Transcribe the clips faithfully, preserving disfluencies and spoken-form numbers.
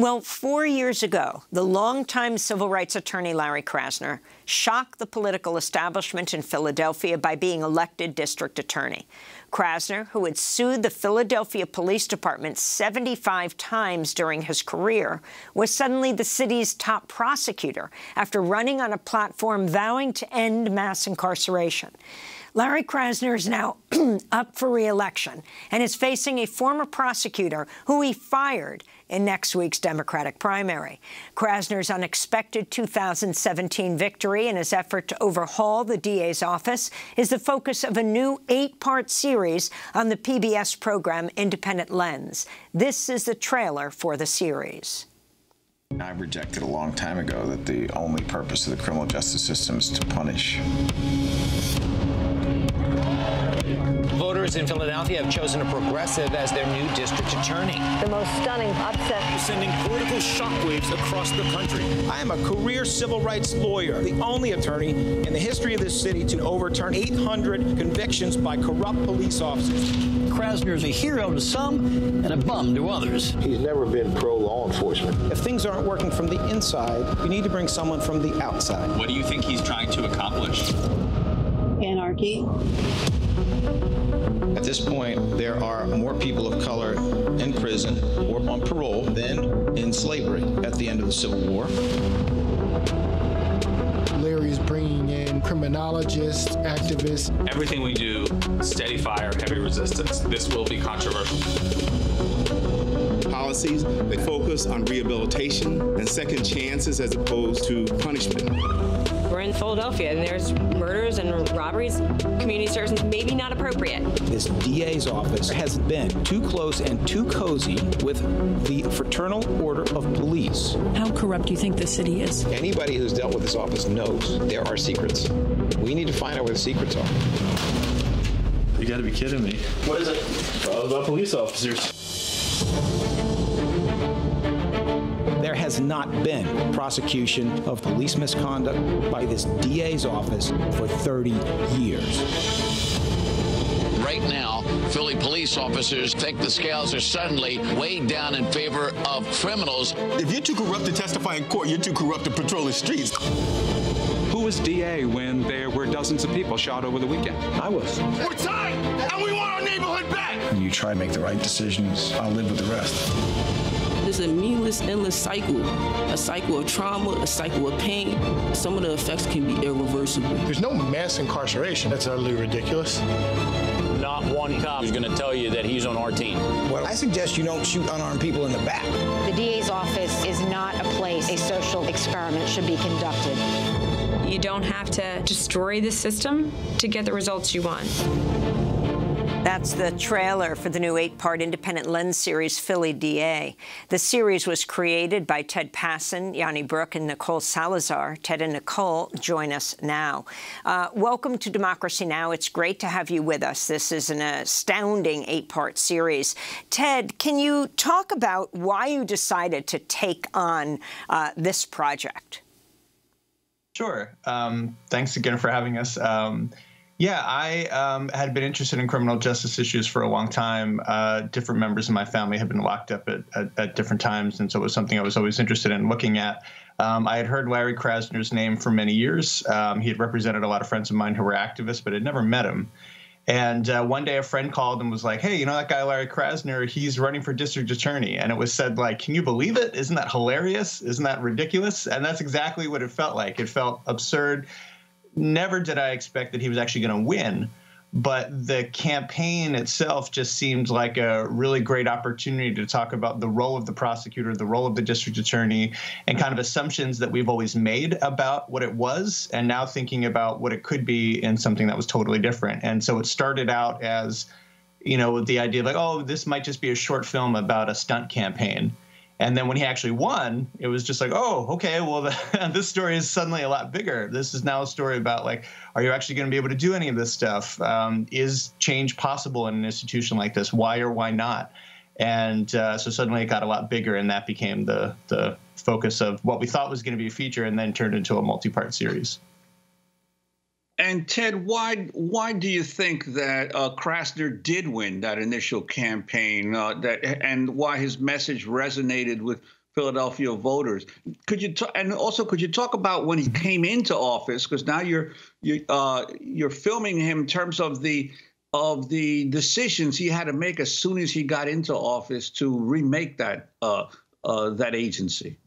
Well, four years ago, the longtime civil rights attorney Larry Krasner shocked the political establishment in Philadelphia by being elected district attorney. Krasner, who had sued the Philadelphia Police Department seventy-five times during his career, was suddenly the city's top prosecutor after running on a platform vowing to end mass incarceration. Larry Krasner is now up for re-election and is facing a former prosecutor who he fired in next week's Democratic primary. Krasner's unexpected two thousand seventeen victory in his effort to overhaul the D A's office is the focus of a new eight-part series on the P B S program Independent Lens. This is the trailer for the series. I rejected a long time ago that the only purpose of the criminal justice system is to punish. Voters in Philadelphia have chosen a progressive as their new district attorney. The most stunning upset. Sending political shockwaves across the country. I am a career civil rights lawyer, the only attorney in the history of this city to overturn eight hundred convictions by corrupt police officers. Krasner is a hero to some and a bum to others. He's never been pro-law enforcement. If things aren't working from the inside, we need to bring someone from the outside. What do you think he's trying to accomplish? Anarchy. At this point, there are more people of color in prison or on parole than in slavery at the end of the Civil War. Larry's bringing in criminologists, activists. Everything we do, steady fire, heavy resistance. This will be controversial. Policies that focus on rehabilitation and second chances as opposed to punishment. We're in Philadelphia, and there's murders and robberies. Community service maybe not appropriate. This D A's office has been too close and too cozy with the Fraternal Order of Police. How corrupt do you think this city is? Anybody who's dealt with this office knows there are secrets. We need to find out where the secrets are. You got to be kidding me. What is it? It's all about police officers. There has not been prosecution of police misconduct by this D A's office for thirty years. Right now, Philly police officers think the scales are suddenly weighed down in favor of criminals. If you're too corrupt to testify in court, you're too corrupt to patrol the streets. Who was D A when there were dozens of people shot over the weekend? I was. We're tired, and we want our neighborhood back! You try and make the right decisions, I'll live with the rest. It's a meaningless, endless cycle, a cycle of trauma, a cycle of pain. Some of the effects can be irreversible. There's no mass incarceration. That's utterly ridiculous. Not one cop is going to tell you that he's on our team. Well, I suggest you don't shoot unarmed people in the back. The D A's office is not a place a social experiment should be conducted. You don't have to destroy the system to get the results you want. That's the trailer for the new eight-part Independent Lens series, Philly D A. The series was created by Ted Passon, Yanni Brooke, and Nicole Salazar. Ted and Nicole join us now. Uh, welcome to Democracy Now! It's great to have you with us. This is an astounding eight-part series. Ted, can you talk about why you decided to take on uh, this project? Sure. Um, thanks again for having us. Um, Yeah, I um, had been interested in criminal justice issues for a long time. Uh, different members of my family had been locked up at, at, at different times, and so it was something I was always interested in looking at. Um, I had heard Larry Krasner's name for many years. Um, he had represented a lot of friends of mine who were activists, but had never met him. And uh, one day a friend called and was like, hey, you know that guy Larry Krasner, he's running for district attorney. And it was said like, can you believe it? Isn't that hilarious? Isn't that ridiculous? And that's exactly what it felt like. It felt absurd. Never did I expect that he was actually going to win, but the campaign itself just seemed like a really great opportunity to talk about the role of the prosecutor, the role of the district attorney, and kind of assumptions that we've always made about what it was, and now thinking about what it could be in something that was totally different. And so it started out as, you know, the idea of like, oh, this might just be a short film about a stunt campaign. And then when he actually won, it was just like, oh, okay, well, the, this story is suddenly a lot bigger. This is now a story about, like, are you actually going to be able to do any of this stuff? Um, is change possible in an institution like this? Why or why not? And uh, so suddenly it got a lot bigger, and that became the, the focus of what we thought was going to be a feature and then turned into a multi-part series. And, Ted, why why do you think that uh, Krasner did win that initial campaign, uh, that, and why his message resonated with Philadelphia voters. Could you ta- and also could you talk about when he came into office? Because now you're you uh, you're filming him in terms of the of the decisions he had to make as soon as he got into office to remake that uh, uh, that agency.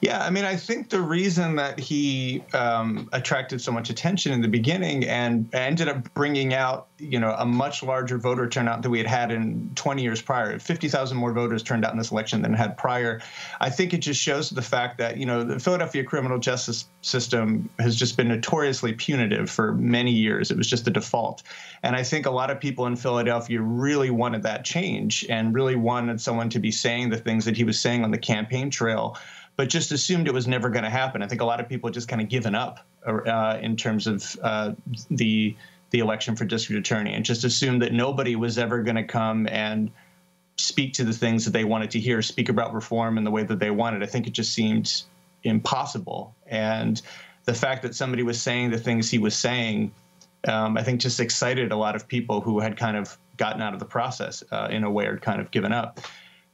Yeah, I mean, I think the reason that he um, attracted so much attention in the beginning and ended up bringing out, you know, a much larger voter turnout than we had had in twenty years prior, fifty thousand more voters turned out in this election than had prior. I think it just shows the fact that, you know, the Philadelphia criminal justice system has just been notoriously punitive for many years. It was just the default. And I think a lot of people in Philadelphia really wanted that change and really wanted someone to be saying the things that he was saying on the campaign trail, but just assumed it was never going to happen. I think a lot of people just kind of given up uh, in terms of uh, the the election for district attorney and just assumed that nobody was ever going to come and speak to the things that they wanted to hear, speak about reform in the way that they wanted. I think it just seemed impossible. And the fact that somebody was saying the things he was saying, um, I think just excited a lot of people who had kind of gotten out of the process uh, in a way or kind of given up.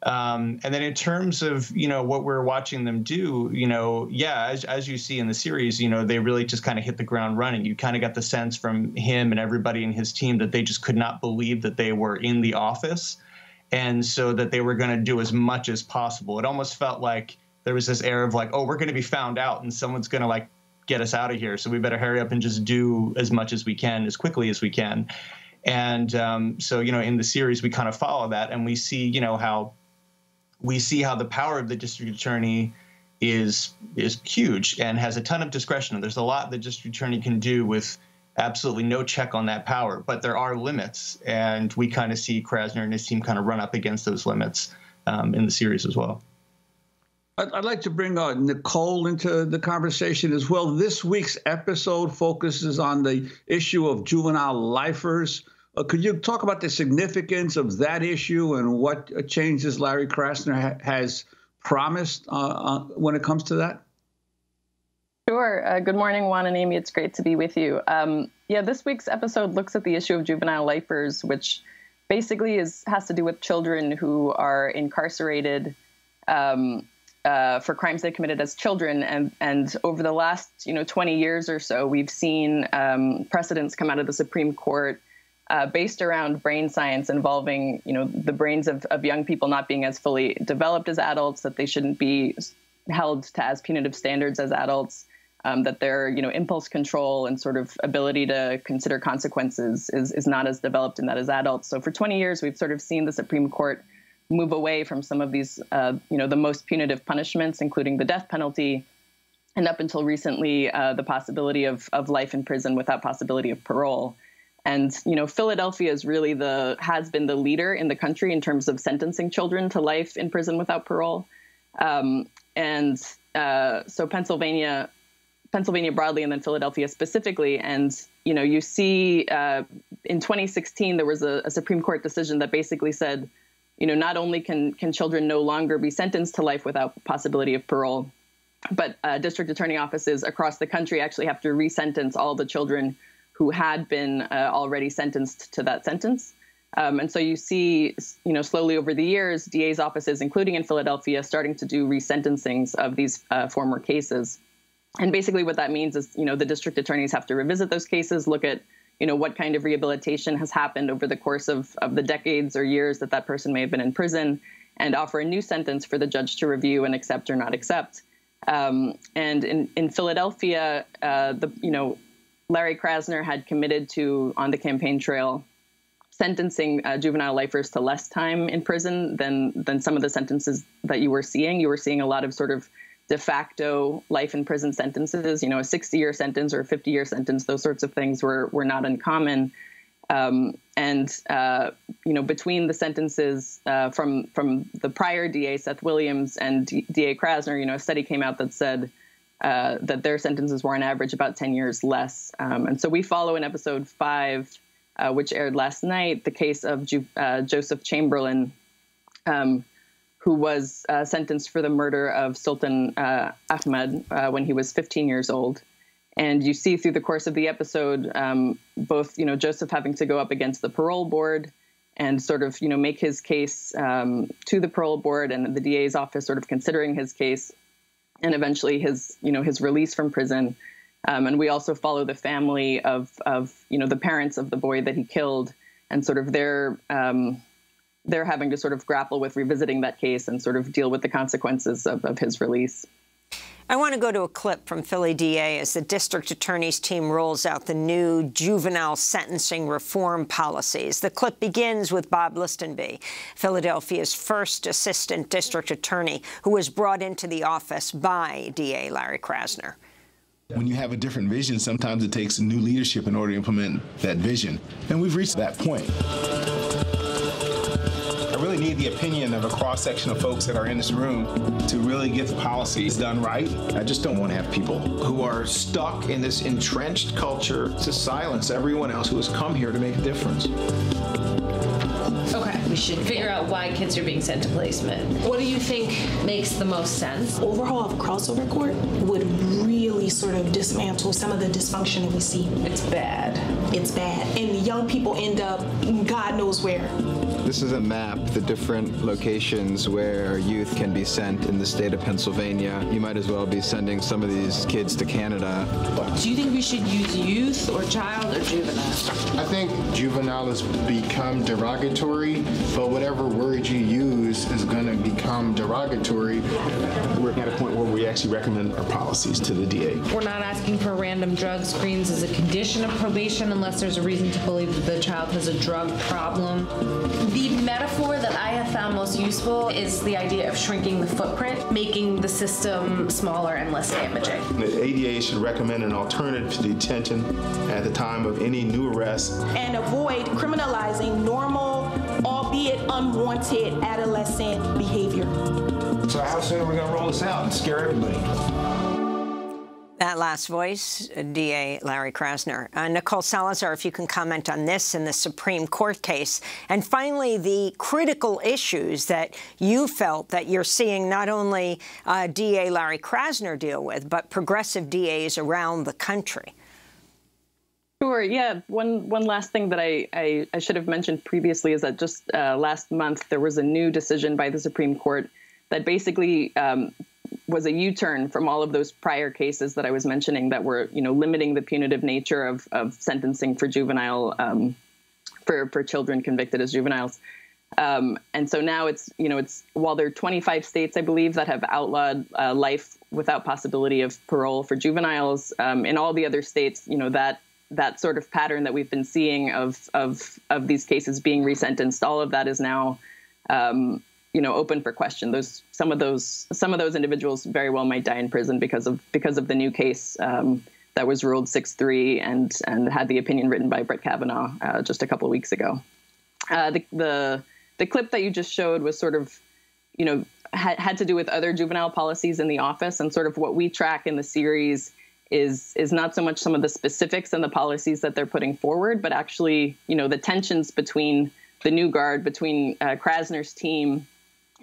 Um, and then in terms of, you know, what we're watching them do, you know, yeah, as, as you see in the series, you know, they really just kind of hit the ground running. You kind of got the sense from him and everybody in his team that they just could not believe that they were in the office. And so that they were going to do as much as possible. It almost felt like there was this air of like, oh, we're going to be found out and someone's going to like get us out of here. So we better hurry up and just do as much as we can, as quickly as we can. And um, so, you know, in the series, we kind of follow that and we see, you know, how. We see how the power of the district attorney is is huge and has a ton of discretion. There's a lot the district attorney can do with absolutely no check on that power, but there are limits. And we kind of see Krasner and his team kind of run up against those limits um, in the series as well. I'd, I'd like to bring uh, Nicole into the conversation as well. This week's episode focuses on the issue of juvenile lifers. Uh, could you talk about the significance of that issue and what uh, changes Larry Krasner ha- has promised uh, uh, when it comes to that? Sure. Uh, good morning, Juan and Amy. It's great to be with you. Um, yeah, this week's episode looks at the issue of juvenile lifers, which basically is has to do with children who are incarcerated um, uh, for crimes they committed as children. And, and over the last, you know, twenty years or so, we've seen um, precedents come out of the Supreme Court Uh, based around brain science involving, you know, the brains of, of young people not being as fully developed as adults, that they shouldn't be held to as punitive standards as adults, um, that their, you know, impulse control and sort of ability to consider consequences is, is not as developed in that as adults. So for twenty years, we've sort of seen the Supreme Court move away from some of these, uh, you know, the most punitive punishments, including the death penalty, and up until recently, uh, the possibility of, of life in prison without possibility of parole. And, you know, Philadelphia is really the has been the leader in the country in terms of sentencing children to life in prison without parole. Um, and uh, so Pennsylvania, Pennsylvania broadly and then Philadelphia specifically. And, you know, you see uh, in twenty sixteen, there was a, a Supreme Court decision that basically said, you know, not only can can children no longer be sentenced to life without possibility of parole, but uh, district attorney offices across the country actually have to resentence all the children who had been uh, already sentenced to that sentence. Um, and so you see, you know, slowly over the years, D A's offices, including in Philadelphia, starting to do resentencings of these uh, former cases. And basically what that means is, you know, the district attorneys have to revisit those cases, look at, you know, what kind of rehabilitation has happened over the course of, of the decades or years that that person may have been in prison, and offer a new sentence for the judge to review and accept or not accept. Um, and in, in Philadelphia, uh, the, you know, Larry Krasner had committed to, on the campaign trail, sentencing uh, juvenile lifers to less time in prison than than some of the sentences that you were seeing. You were seeing a lot of sort of de facto life in prison sentences, you know, a sixty-year sentence or a fifty-year sentence. Those sorts of things were were not uncommon. Um, and, uh, you know, between the sentences uh, from, from the prior D A, Seth Williams, and D A Krasner, you know, a study came out that said, Uh, that their sentences were on average about ten years less. Um, and so we follow in episode five, uh, which aired last night, the case of Ju- uh, Joseph Chamberlain, um, who was uh, sentenced for the murder of Sultan uh, Ahmed uh, when he was fifteen years old. And you see through the course of the episode, um, both, you know, Joseph having to go up against the parole board and sort of, you know, make his case um, to the parole board and the D A's office sort of considering his case and eventually his, you know, his release from prison. Um, and we also follow the family of, of, you know, the parents of the boy that he killed and sort of their, um, they're having to sort of grapple with revisiting that case and sort of deal with the consequences of, of his release. I want to go to a clip from Philly D A as the district attorney's team rolls out the new juvenile sentencing reform policies. The clip begins with Bob Listenbee, Philadelphia's first assistant district attorney, who was brought into the office by D A Larry Krasner. When you have a different vision, sometimes it takes new leadership in order to implement that vision. And we've reached that point. Need the opinion of a cross-section of folks that are in this room to really get the policies done right. I just don't want to have people who are stuck in this entrenched culture to silence everyone else who has come here to make a difference. Okay, we should figure out why kids are being sent to placement. What do you think makes the most sense? Overhaul of crossover court would really sort of dismantle some of the dysfunction that we see. It's bad. It's bad. And the young people end up God knows where. This is a map, the different locations where youth can be sent in the state of Pennsylvania. You might as well be sending some of these kids to Canada. Do you think we should use youth or child or juvenile? I think juvenile has become derogatory, but whatever word you use is going to become derogatory. We're at a point where we actually recommend our policies to the D A. We're not asking for random drug screens as a condition of probation unless there's a reason to believe that the child has a drug problem. The metaphor that I have found most useful is the idea of shrinking the footprint, making the system smaller and less damaging. The A D A should recommend an alternative to detention at the time of any new arrest. And avoid criminalizing normal, albeit unwanted, adolescent behavior. So how soon are we going to roll this out and scare everybody? That last voice, D A Larry Krasner. Uh, Nicole Salazar, if you can comment on this and the Supreme Court case. And finally, the critical issues that you felt that you're seeing not only uh, D A Larry Krasner deal with, but progressive D As around the country. Sure. Yeah. One one last thing that I, I, I should have mentioned previously is that just uh, last month, there was a new decision by the Supreme Court that basically um, was a U-turn from all of those prior cases that I was mentioning that were, you know, limiting the punitive nature of, of sentencing for juvenile, um, for, for children convicted as juveniles. Um, and so now it's, you know, it's, while there are twenty-five states, I believe, that have outlawed uh, life without possibility of parole for juveniles, um, in all the other states, you know, that, that sort of pattern that we've been seeing of, of, of these cases being resentenced, all of that is now, um, you know, open for question. Those some of those some of those individuals very well might die in prison because of because of the new case um, that was ruled six three and and had the opinion written by Brett Kavanaugh uh, just a couple of weeks ago. Uh, the the the clip that you just showed was sort of, you know, had had to do with other juvenile policies in the office, and sort of what we track in the series is is not so much some of the specifics and the policies that they're putting forward, but actually, you know, the tensions between the new guard, between uh, Krasner's team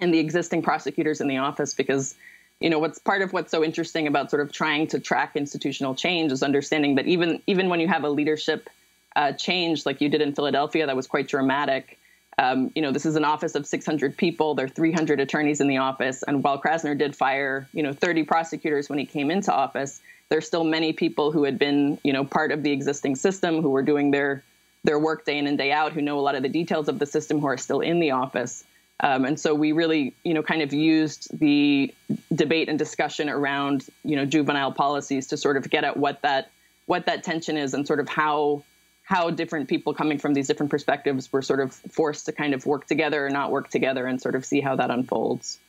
and the existing prosecutors in the office, because, you know, what's part of what's so interesting about sort of trying to track institutional change is understanding that even even when you have a leadership uh, change like you did in Philadelphia that was quite dramatic, um, you know, this is an office of six hundred people. There are three hundred attorneys in the office. And while Krasner did fire, you know, thirty prosecutors when he came into office, there's still many people who had been, you know, part of the existing system, who were doing their their work day in and day out, who know a lot of the details of the system, who are still in the office. Um, and so we really, you know, kind of used the debate and discussion around, you know, juvenile policies to sort of get at what that what that tension is, and sort of how how different people coming from these different perspectives were sort of forced to kind of work together or not work together, and sort of see how that unfolds.